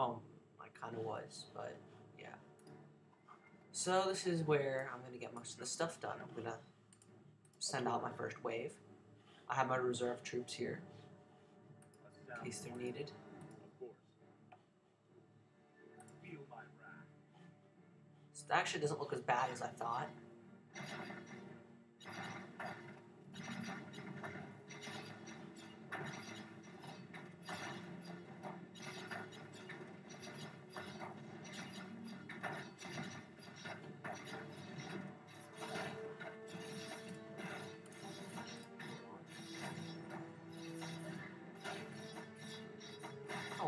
I kind of was, but yeah. So this is where I'm going to get most of the stuff done. I'm going to send out my first wave. I have my reserve troops here in case they're needed. So that actually doesn't look as bad as I thought.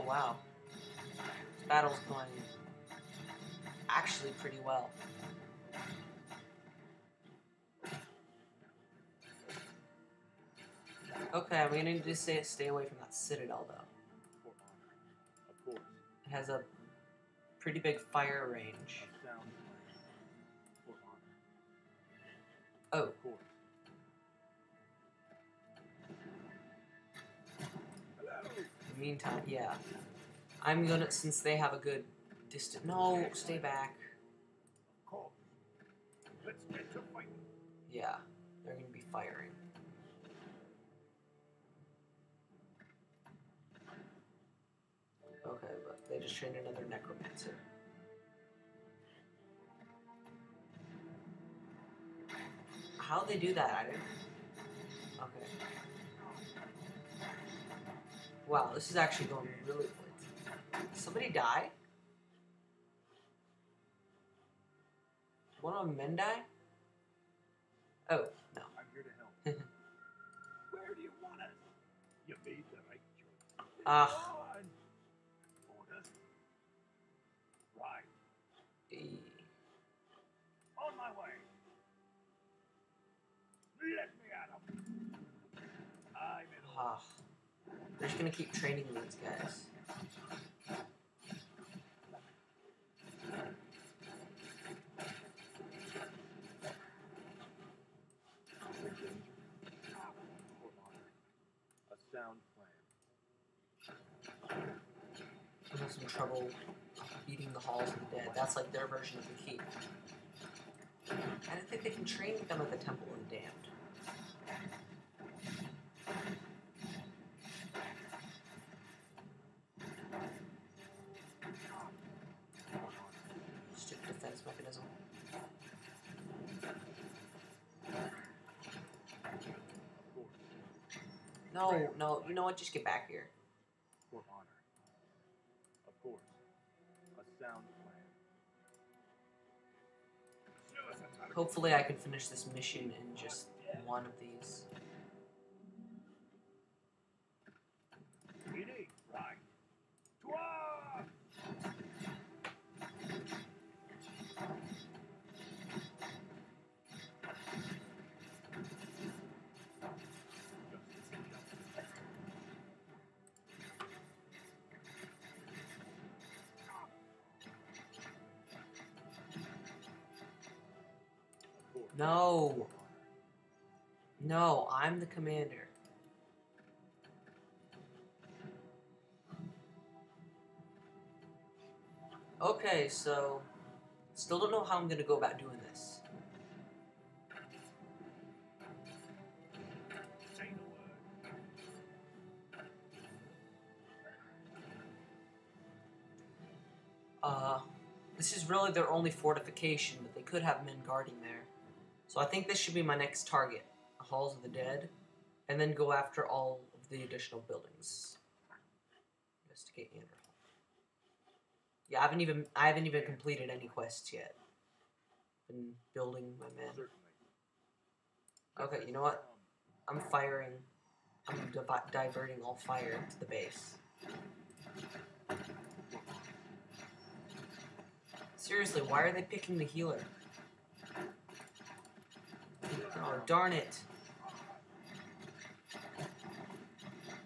Wow, this battle's going actually pretty well. Okay, I'm going to need to stay away from that citadel, though. Of course. It has a pretty big fire range. Oh. Meantime, yeah, I'm gonna, since they have a good distance. No, stay back. Yeah, they're gonna be firing. Okay, but they just trained another necromancer. How'd they do that? I didn't. Okay. Wow, this is actually going really good. Did somebody die? One of them men die? Oh, no. I'm here to help. Where do you want us? You made the right choice. Ah. Right. E. On my way. Let me at him. I'm in. Ah. We're just gonna keep training these guys. A sound plan. We have some trouble eating the halls of the dead. That's like their version of the keep. I don't think they can train them at the Temple of the Damned. No, no, you know what? Just get back here. For honor. Of course. A sound plan. Hopefully I can finish this mission in just one of these. No. No, I'm the commander. Okay, so still don't know how I'm gonna go about doing this. This is really their only fortification, but they could have men guarding there. So I think this should be my next target, the Halls of the Dead, and then go after all of the additional buildings. Investigate Anderhall. Yeah, I haven't even completed any quests yet. Been building my men. Okay, you know what? I'm firing. I'm diverting all fire to the base. Seriously, why are they picking the healer? Oh, darn it.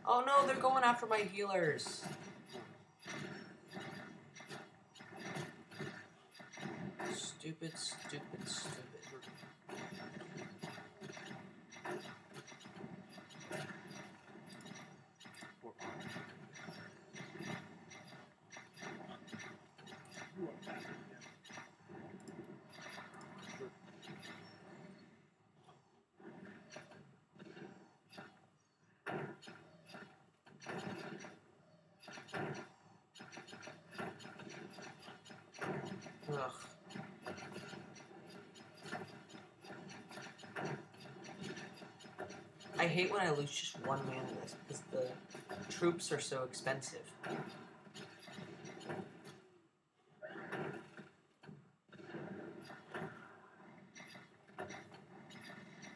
Oh no, they're going after my healers. Stupid, stupid, stupid. hate when I lose just one man in this because the troops are so expensive.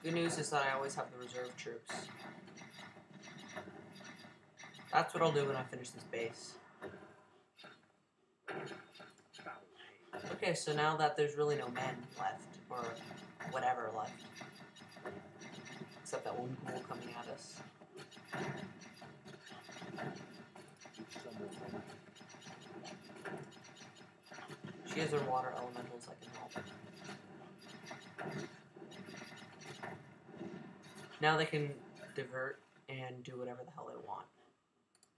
Good news is that I always have the reserve troops. That's what I'll do when I finish this base. Okay, so now that there's really no men left, or whatever left, except that one pool coming at us. She has her water elementals I can help. Now they can divert and do whatever the hell they want.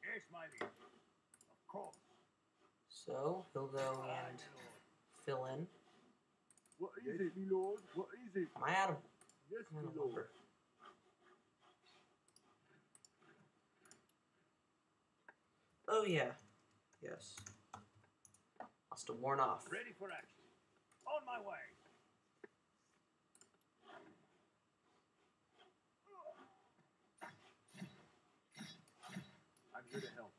Yes, my liege. Of course. So he'll go and fill in. What is it, my lord? What is it? Am I out of? Yes, my lord. Oh yeah. Yes. Must have worn off. Ready for action. On my way. I'm here to help.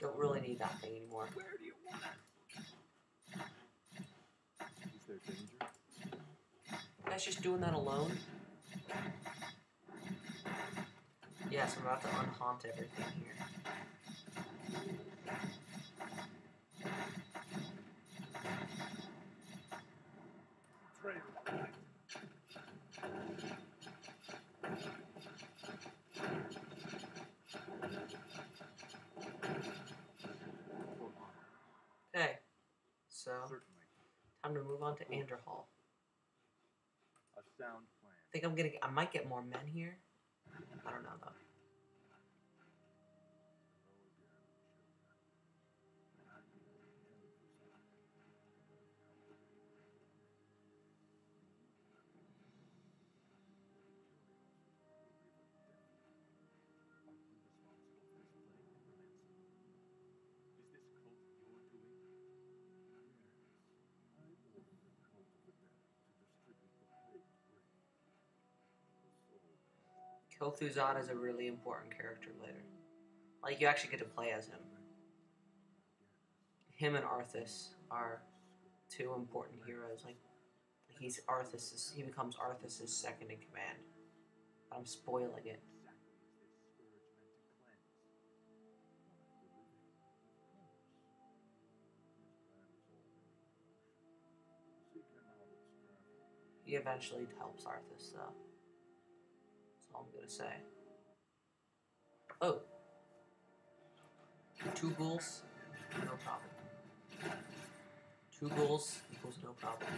Don't really need that thing anymore. Where do you want it? Is there danger? That's just doing that alone? Yes, I'm about to unhaunt everything here. Okay, so time to move on to Anderhall. A sound plan. I think I'm getting. I might get more men here. I don't know though. Kel'Thuzad is a really important character later. Like, you actually get to play as him. Him and Arthas are two important heroes. Like, he's Arthas's, he becomes Arthas's second in command. I'm spoiling it. He eventually helps Arthas, though. I'm gonna say. Oh, 2 ghouls, no problem. 2 ghouls equals no problem.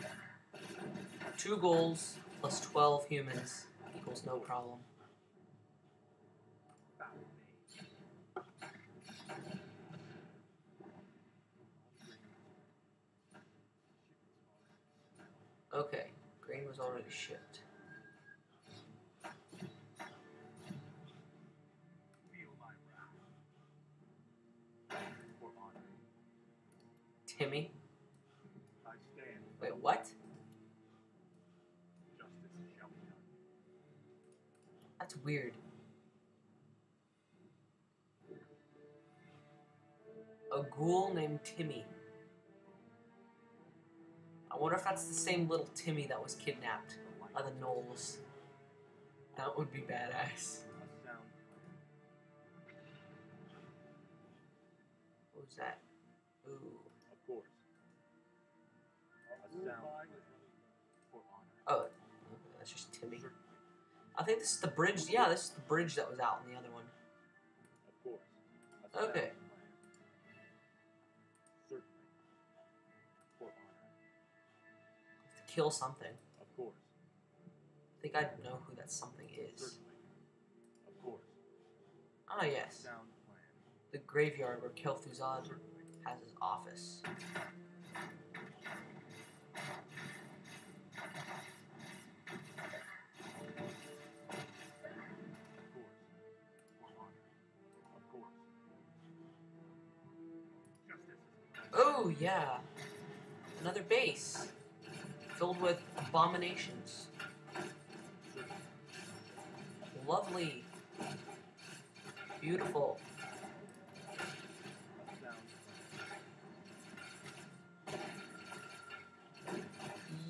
2 ghouls plus 12 humans equals no problem. Okay, grain was already shipped. Timmy? Wait, what? That's weird. A ghoul named Timmy. I wonder if that's the same little Timmy that was kidnapped by the Knolls. That would be badass. What was that? Ooh. Oh, that's just Timmy. I think this is the bridge. Yeah, this is the bridge that was out in the other one. Okay. To kill something. I think I know who that something is. Ah, yes. The graveyard where Kel'Thuzad has his office. Oh, yeah. Another base filled with abominations. Lovely. Beautiful.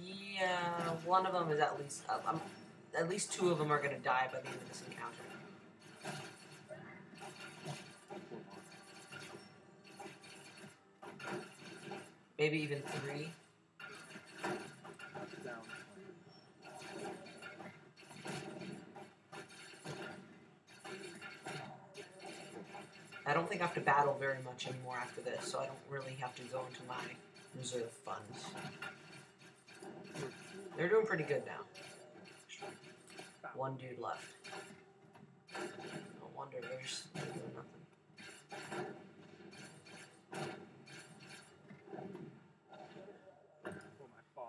Yeah, one of them is at least up. At least two of them are going to die by the end of this encounter. Maybe even three. I don't think I have to battle very much anymore after this, so I don't really have to go into my reserve funds. They're doing pretty good now. One dude left. No wonder they're just doing nothing.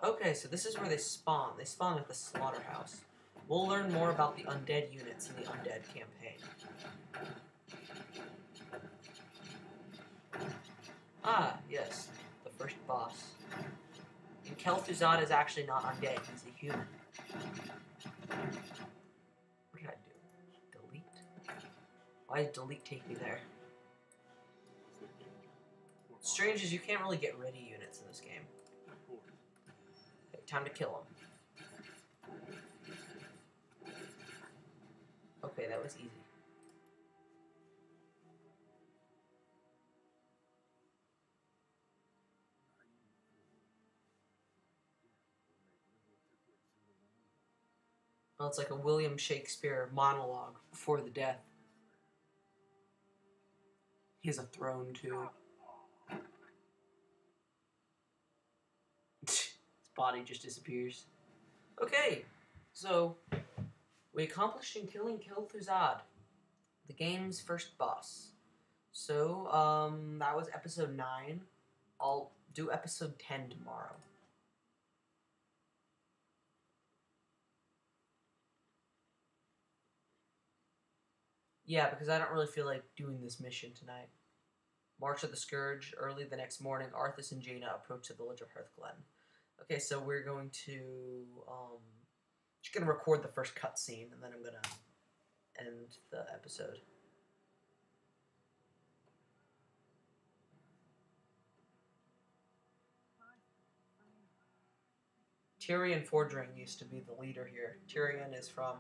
Okay, so this is where they spawn. They spawn at the slaughterhouse. We'll learn more about the undead units in the undead campaign. Ah, yes, the first boss. And Kel'Thuzad is actually not undead, he's a human. What did I do? Delete? Why did delete take me there? Strange is you can't really get rid of units in this game. Time to kill him. Okay, that was easy. Well, it's like a William Shakespeare monologue before the death. He has a throne, too. Body just disappears. Okay, so we accomplished in killing Kel'Thuzad, the game's first boss. So that was episode 9. I'll do episode 10 tomorrow. Yeah, because I don't really feel like doing this mission tonight. March of the Scourge. Early the next morning, Arthas and Jaina approached the village of Hearthglen. Okay, so we're going to, just going to record the first cutscene, and then I'm going to end the episode. Tyrion Fordring used to be the leader here. Tyrion is from,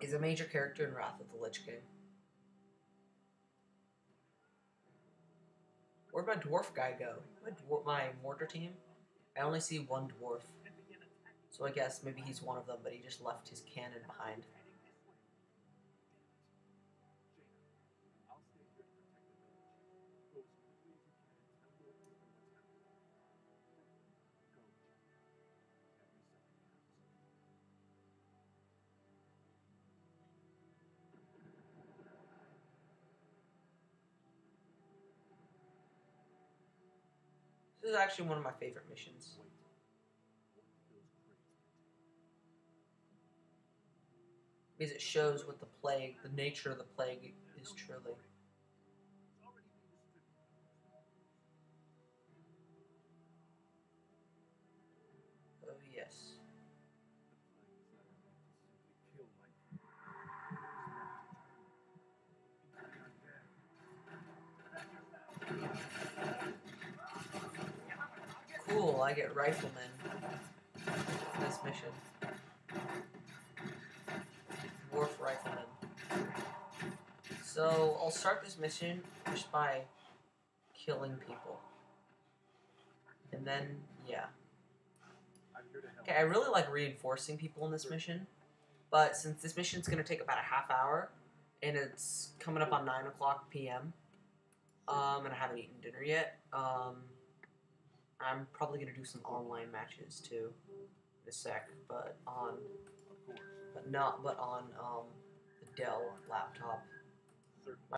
is a major character in Wrath of the Lich King. Where'd my dwarf guy go? My mortar team? I only see one dwarf, so I guess maybe he's one of them, but he just left his cannon behind. This is actually one of my favorite missions. Because it shows what the plague, the nature of the plague is truly. Oh yes. Cool, I get riflemen in this mission. Dwarf riflemen. So I'll start this mission just by killing people. And then, yeah. Okay, I really like reinforcing people in this mission, but since this mission's going to take about a half hour, and it's coming up on 9 p.m, and I haven't eaten dinner yet, I'm probably gonna do some online matches too in a sec, but on the Dell laptop.